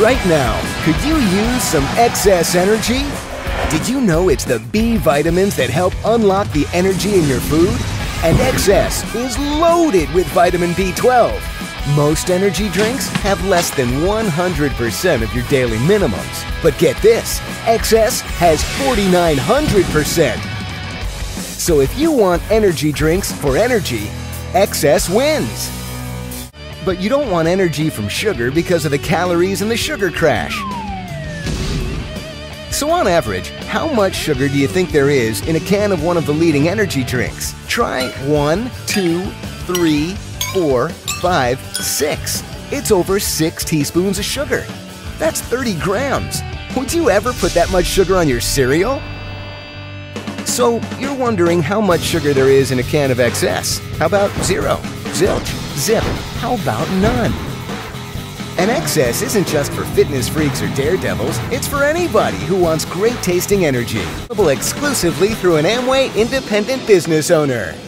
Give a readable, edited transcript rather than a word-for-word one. Right now, could you use some excess energy? Did you know it's the B vitamins that help unlock the energy in your food? And XS is loaded with vitamin B12. Most energy drinks have less than 100% of your daily minimums. But get this, XS has 4,900%. So if you want energy drinks for energy, XS wins. But you don't want energy from sugar because of the calories and the sugar crash. So on average, how much sugar do you think there is in a can of one of the leading energy drinks? Try 1, 2, 3, 4, 5, 6. It's over 6 teaspoons of sugar. That's 30 grams. Would you ever put that much sugar on your cereal? So you're wondering how much sugar there is in a can of XS. How about 0? Zilch? Zip. How about none? And XS isn't just for fitness freaks or daredevils, it's for anybody who wants great tasting energy. Available exclusively through an Amway independent business owner.